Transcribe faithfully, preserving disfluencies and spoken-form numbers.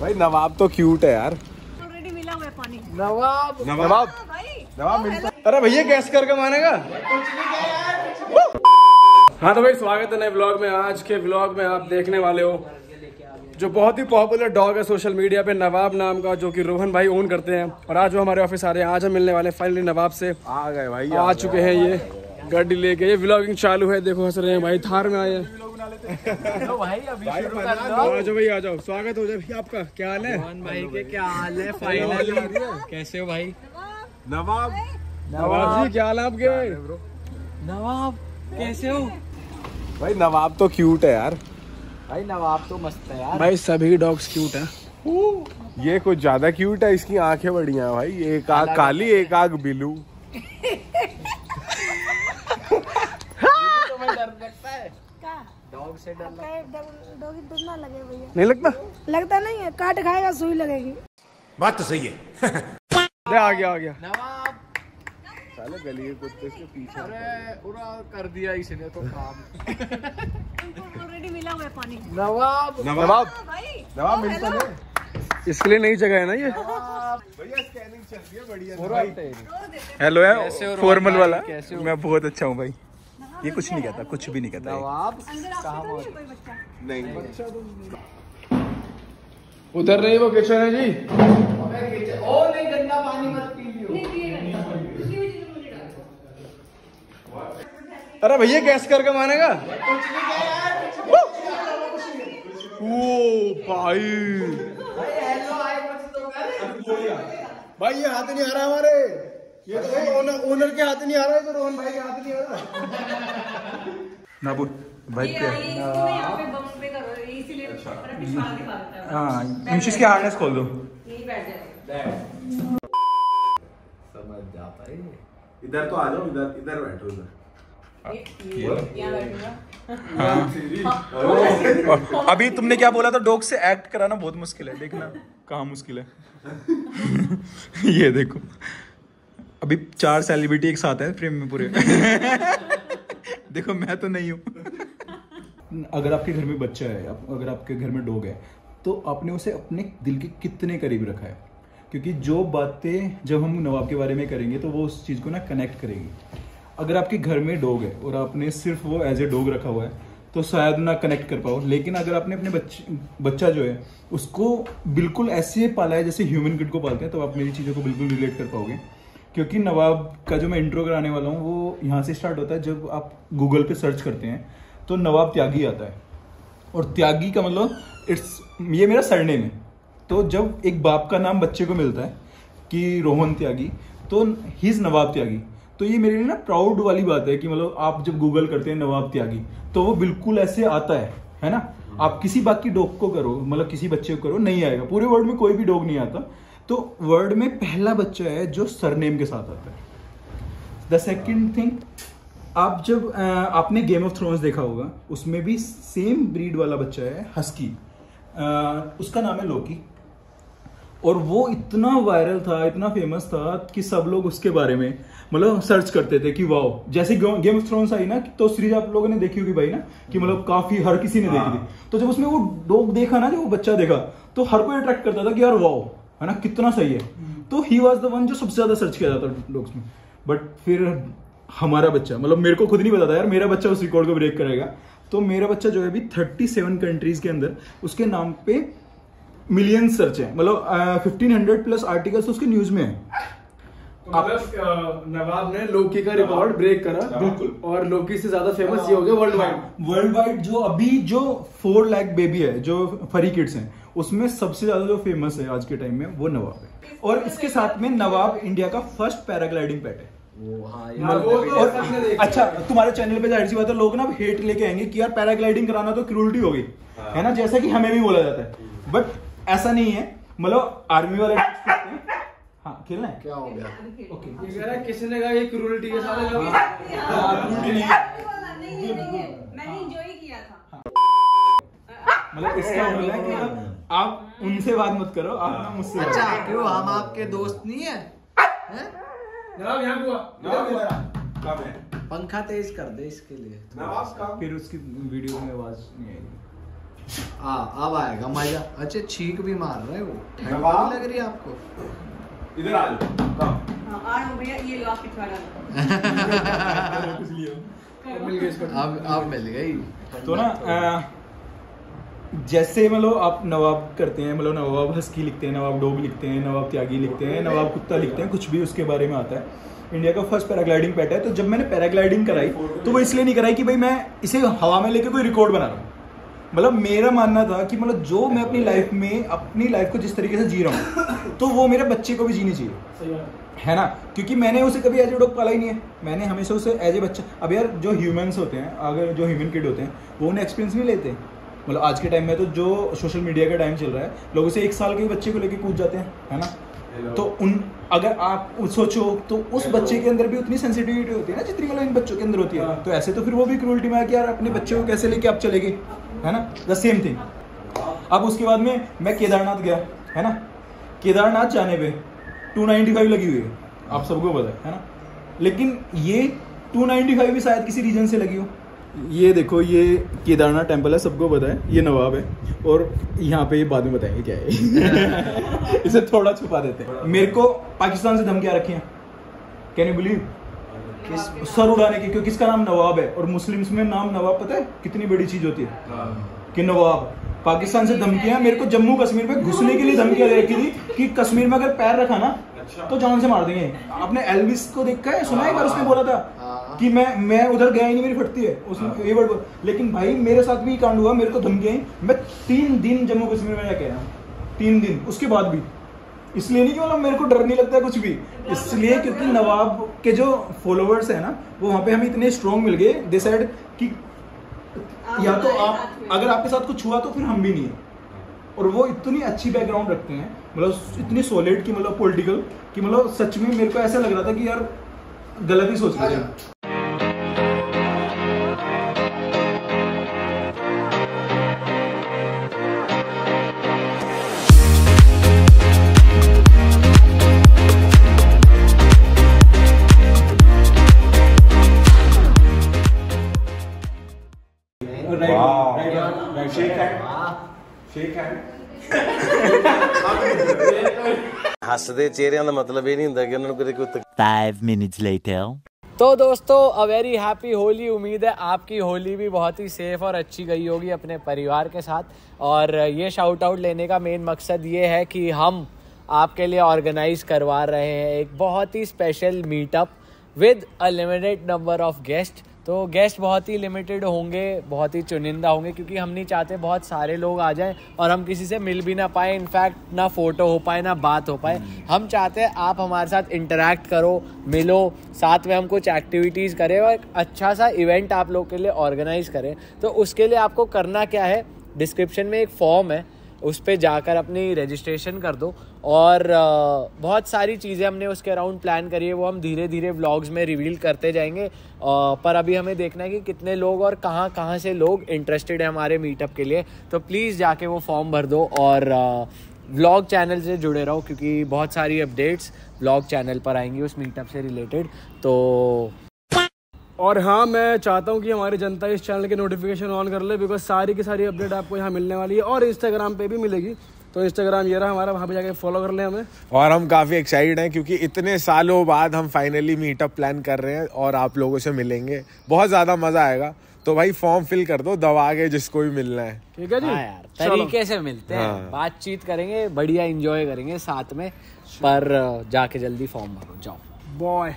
भाई नवाब तो क्यूट है यार, ऑलरेडी मिला हुआ है पानी। नवाब नवाब नवाब मिलता। अरे भैया गैस करके मानेगा। हाँ तो भाई स्वागत है नए व्लॉग में। आज के व्लॉग में आप देखने वाले हो जो बहुत ही पॉपुलर डॉग है सोशल मीडिया पे, नवाब नाम का, जो कि रोहन भाई ओन करते हैं। और आज वो हमारे ऑफिस आ रहे हैं, आज हम मिलने वाले फाइनली नवाब से। आ गए भाई, आ चुके हैं ये गाड़ी लेके। ये व्लॉगिंग चालू है, देखो हंस रहे हैं भाई, थार में आए हैं। हेलो भाई, अभी शुरू कर दो। आ जाओ भाई, आ जाओ। स्वागत हो जाए भाई आपका। क्या हाल है रोहन भाई के? क्या हाल है? फाइनली कैसे हो भाई? नवाब नवाब जी क्या हाल है आपके? नवाब कैसे हो भाई? नवाब तो क्यूट है यार भाई, नवाब तो मस्त है यार भाई। सभी डॉग्स क्यूट हैं, ये कुछ ज्यादा क्यूट है। इसकी आंखें बढ़िया है भाई, एक आंख काली एक आंख बिलू। डॉग से डर लगता लगे भैया? नहीं लगता, लगता नहीं है, काट खाएगा सुई लगेगी। बात तो सही है। आ गया आ गया नवाब, साले गली कुत्ते से पीछे। अरे पूरा कर दिया इसने तो काम। ऑलरेडी मिला हुआ है पानी। नवाब नवाब नवाब मिलता है, इसके लिए नई जगह है ना ये। भैया स्कैनिंग चल रही है बढ़िया। हेलो है फॉर्मल वाला, मैं बहुत अच्छा हूँ भाई। ये कुछ नहीं कहता, कुछ भी नहीं कहता। बच्चा नहीं, नहीं। उधर नहीं वो किचन है जी। ओ नहीं, गंदा पानी मत पी लियो। अरे भैया गैस करके मानेगा। ओ भाई भाई ये हाथ नहीं आ रहा हमारे, ये तो ओनर ओनर के हाथ नहीं आ रहा है, तो रोहन भाई के हाथ नहीं आ रहा। ना बोल भाई पे यहां पे बम पे करो, इसीलिए मेरा पिछला दिखाता है। हां इंशिस के हार्नेस खोल दो, यहीं बैठ जाओ। समझ जा भाई, इधर तो आ जाओ, इधर इधर बैठो, इधर यहां बैठूंगा। हां अभी तुमने क्या बोला था, डॉग से एक्ट कराना बहुत मुश्किल है। देखना कहां मुश्किल है। ये देखो अभी चार सेलिब्रिटी एक साथ है फ्रेम में पूरे। देखो मैं तो नहीं हूँ। अगर आपके घर में बच्चा है, अगर आपके घर में डॉग है, तो आपने उसे अपने दिल के कितने करीब रखा है, क्योंकि जो बातें जब हम नवाब के बारे में करेंगे तो वो उस चीज़ को ना कनेक्ट करेगी। अगर आपके घर में डॉग है और आपने सिर्फ वो एज ए डॉग रखा हुआ है तो शायद ना कनेक्ट कर पाओ, लेकिन अगर आपने अपने बच्चे बच्चा जो है उसको बिल्कुल ऐसे पाला है जैसे ह्यूमन किड को पालते हैं, तो आप मेरी चीज़ों को बिल्कुल रिलेट कर पाओगे। क्योंकि नवाब का जो मैं इंट्रो कराने वाला हूँ वो यहाँ से स्टार्ट होता है। जब आप गूगल पे सर्च करते हैं तो नवाब त्यागी आता है, और त्यागी का मतलब इट्स ये मेरा सरनेम है। तो जब एक बाप का नाम बच्चे को मिलता है कि रोहन त्यागी, तो ही इज़ नवाब त्यागी, तो ये मेरे लिए ना प्राउड वाली बात है कि मतलब आप जब गूगल करते हैं नवाब त्यागी तो वो बिल्कुल ऐसे आता है, है ना। आप किसी बाकी डॉग को करो, मतलब किसी बच्चे को करो, नहीं आएगा। पूरे वर्ल्ड में कोई भी डॉग नहीं आता, तो वर्ड में पहला बच्चा है जो सरनेम के साथ आता है। द सेकेंड थिंग, आप जब आ, आपने गेम ऑफ थ्रोन्स देखा होगा, उसमें भी सेम ब्रीड वाला बच्चा है हस्की, आ, उसका नाम है लोकी, और वो इतना वायरल था, इतना फेमस था कि सब लोग उसके बारे में मतलब सर्च करते थे कि वाह। जैसे गेम ऑफ थ्रोन्स आई ना, तो सीरीज आप लोगों ने देखी होगी भाई ना, कि मतलब काफी हर किसी ने देखी थी। तो जब उसमें वो डॉग देखा ना, जब वो बच्चा देखा, तो हर कोई अट्रैक्ट करता था कि यार वाह, है ना, कितना सही है। तो ही वाज द वन जो सबसे ज्यादा सर्च किया जाता है डॉग्स में। बट फिर हमारा बच्चा, मतलब मेरे को खुद नहीं पता था यार मेरा बच्चा उस रिकॉर्ड को ब्रेक करेगा। तो मेरा बच्चा जो है अभी सैंतीस कंट्रीज के अंदर उसके नाम पे मिलियन सर्च है, मतलब फिफ्टीन हंड्रेड प्लस आर्टिकल्स तो उसके न्यूज में है। मतलब नवाब ने लोकी का रिकॉर्ड ब्रेक करा, बिल्कुल, और लोकी से ज्यादा फेमस ये हो गया वर्ल्ड वाइड। वर्ल्ड वाइड जो अभी जो फोर लाख बेबी है जो फरी किड्स हैं, उसमें सबसे ज्यादा जो फेमस है आज के टाइम में वो नवाब है। और इसके साथ में नवाब इंडिया का फर्स्ट पैराग्लाइडिंग पैट है। हाँ यार, और अच्छा तुम्हारे चैनल पे जाहिर सी बात है लोग ना हेट लेके आएंगे कि यार पैराग्लाइडिंग कराना तो क्रूरल्टी हो गई, है ना, जैसा कि हमें भी बोला जाता है। बट ऐसा नहीं है, मतलब आर्मी वाले खेलना है क्या हो गया? ओके ये कह रहा है किसी ने कहा ये क्रूरल्टी के साथ लोग क्रूरल्टी नहीं नहीं नहीं मैंने एंजॉय किया था। मतलब इसका बोला है कि आप उनसे बात मत करो, आप ना मुझसे। अच्छा क्यों, हम आपके दोस्त नहीं है? हैं जनाब, यहां हुआ कब है? पंखा तेज कर दे इसके लिए, फिर उसकी वीडियो में आवाज नहीं आएगी। आ, अब आएगा मजा। अच्छा छींक भी मार रहा है वो, ठंड लग रही है आपको? इधर आ जाओ आ भैया, ये लॉकेट वाला मिल गया इसको। अब अब मिल गई तो ना आ, जैसे मतलब आप नवाब करते हैं, मतलब नवाब हस्की लिखते हैं, नवाब डोब लिखते हैं, नवाब त्यागी लिखते हैं, नवाब कुत्ता लिखते हैं, कुछ भी उसके बारे में आता है। इंडिया का फर्स्ट पैराग्लाइडिंग पैट है। तो जब मैंने पैराग्लाइडिंग कराई तो वो इसलिए नहीं कराई कि भाई मैं इसे हवा में लेके कोई रिकॉर्ड बना रहा हूँ। मतलब मेरा मानना था कि मतलब जो मैं अपनी लाइफ में अपनी लाइफ को जिस तरीके से जी रहा हूँ तो वो मेरे बच्चे को भी जीनी चाहिए, है ना। क्योंकि मैंने उसे कभी एज ए डॉग पाला ही नहीं है, मैंने हमेशा उसे एज ए बच्चा। अब यार जो ह्यूमन्स होते हैं, अगर जो ह्यूमन किड होते हैं वो उन्हें एक्सपीरियंस नहीं लेते। मतलब आज के टाइम में तो जो सोशल मीडिया का टाइम चल रहा है, लोग उसे एक साल के बच्चे को लेके कूद जाते हैं, है ना। तो उन अगर आप सोचो तो उस बच्चे के अंदर भी उतनी सेंसिटिविटी होती है ना जितनी मतलब इन बच्चों के अंदर होती है। तो ऐसे तो फिर वो भी क्रूरल्टी में आ कि यार अपने बच्चे को कैसे लेके आप चले गए, है ना, द सेम थिंग। अब उसके बाद में मैं केदारनाथ गया, है ना। केदारनाथ जाने पे टू नाइन्टी फाइव लगी हुई है, आप सबको पता है ना। लेकिन ये टू नाइन्टी फाइव भी शायद किसी रीजन से लगी हो। ये देखो, ये केदारनाथ टेम्पल है, सबको पता है, ये नवाब है। और यहाँ पे ये बाद में बताएंगे क्या है इसे थोड़ा छुपा देते हैं। मेरे को पाकिस्तान से धमकियाँ रखी हैं, कैन यू बिलीव, सर उड़ाने की, क्योंकि इसका नाम नवाब है। और मुस्लिम्स में नाम नवाब पता है कितनी बड़ी चीज होती है कि नवाब। पाकिस्तान से धमकियाँ, मेरे को जम्मू कश्मीर में घुसने के लिए धमकियाँ दे रखी थी कि कश्मीर में अगर पैर रखा ना तो जान से मार देंगे। आपने एल्विस को देखा है, सुना है, एक बार उसने बोला था कि मैं मैं उधर गया ही नहीं, मेरी फटती है उसमें ये वर्ड। लेकिन भाई मेरे साथ भी कांड हुआ, मेरे को धमकी आई, मैं तीन दिन जम्मू कश्मीर में रह गया, तीन दिन उसके बाद भी। इसलिए नहीं कि मतलब मेरे को डर नहीं लगता है कुछ भी, इसलिए क्योंकि नवाब के जो फॉलोअर्स है ना वो वहाँ पे हमें इतने स्ट्रॉन्ग मिल गए। दे सेड कि या तो आप, अगर आपके साथ कुछ हुआ तो फिर हम भी नहीं है। और वो इतनी अच्छी बैकग्राउंड रखते हैं, मतलब इतनी सॉलिड कि मतलब पॉलिटिकल कि मतलब सच में मेरे को ऐसा लग रहा था कि यार गलत ही सोच रहे हैं। हंसते चेहरों का मतलब ये नहीं होता कि उन्होंने कोई फाइव मिनट्स लेटर। तो दोस्तों अ वेरी हैप्पी होली। उम्मीद है आपकी होली भी बहुत ही सेफ और अच्छी गई होगी अपने परिवार के साथ। और ये शाउट आउट लेने का मेन मकसद ये है कि हम आपके लिए ऑर्गेनाइज करवा रहे हैं एक बहुत ही special meetup with a limited number of guest. तो गेस्ट बहुत ही लिमिटेड होंगे, बहुत ही चुनिंदा होंगे, क्योंकि हम नहीं चाहते बहुत सारे लोग आ जाएं और हम किसी से मिल भी ना पाए, इनफैक्ट ना फ़ोटो हो पाए ना बात हो पाए। हम चाहते हैं आप हमारे साथ इंटरेक्ट करो, मिलो, साथ में हम कुछ एक्टिविटीज़ करें और एक अच्छा सा इवेंट आप लोग के लिए ऑर्गेनाइज़ करें। तो उसके लिए आपको करना क्या है, डिस्क्रिप्शन में एक फॉर्म है, उस पर जाकर अपनी रजिस्ट्रेशन कर दो। और बहुत सारी चीज़ें हमने उसके अराउंड प्लान करी है, वो हम धीरे धीरे व्लॉग्स में रिवील करते जाएंगे। पर अभी हमें देखना है कि कितने लोग और कहाँ कहाँ से लोग इंटरेस्टेड हैं हमारे मीटअप के लिए। तो प्लीज़ जाके वो फॉर्म भर दो और व्लॉग चैनल से जुड़े रहो, क्योंकि बहुत सारी अपडेट्स व्लॉग चैनल पर आएंगी उस मीटअप से रिलेटेड। तो और हाँ, मैं चाहता हूँ कि हमारी जनता इस चैनल के नोटिफिकेशन ऑन कर ले, बिकॉज सारी की सारी अपडेट आपको यहाँ मिलने वाली है और इंस्टाग्राम पे भी मिलेगी। तो इंस्टाग्राम ये रहा हमारा, वहाँ पे जाके फॉलो कर ले हमें। और हम काफ़ी एक्साइटेड हैं क्योंकि इतने सालों बाद हम फाइनली मीटअप प्लान कर रहे हैं और आप लोगों से मिलेंगे, बहुत ज़्यादा मज़ा आएगा। तो भाई फॉर्म फिल कर दो, दबा के जिसको भी मिलना है, ठीक है जी। हाँ यार, तरीके से मिलते हैं, हाँ। बातचीत करेंगे, बढ़िया इंजॉय करेंगे साथ में, पर जाके जल्दी फॉर्म भरो, जाओ बॉय।